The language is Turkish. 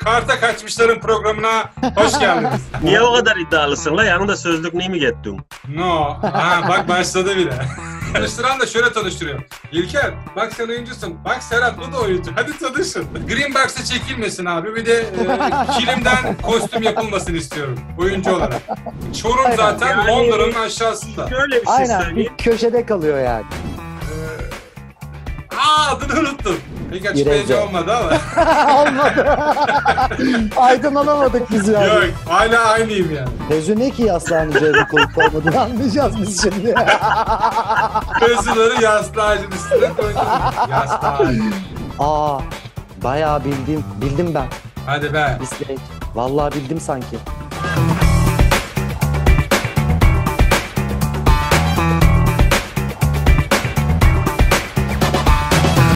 Karta Kaçmışlar'ın programına hoş geldiniz. Niye o kadar iddialısın la? Yanında sözlükneyi mi gettim? No. Ha, bak başladı bile. Tanıştıran da şöyle tanıştırıyor. İlker, bak sen oyuncusun. Bak Serhat, bu da oyuncu. Hadi tanışın. Greenbox'a çekilmesin abi. Bir de kilimden kostüm yapılmasın istiyorum. Oyuncu olarak. Çorum aynen. Zaten yani, Londra'nın aşağısında. Şöyle bir şey aynen, söyleyeyim. Bir köşede kalıyor yani. Adını unuttum. Pek açıklayıcı olmadı ama. Olmadı. Aydınlanamadık biz yani. Yok, hala aynıyım yani. Gözü ne ki yaslanacağız bu kulüp olmadığını anlayacağız biz şimdi. Gözüleri yastığın üstüne koydum. Yastığın. Aa, bayağı bildim ben. Hadi be. Vallahi bildim sanki.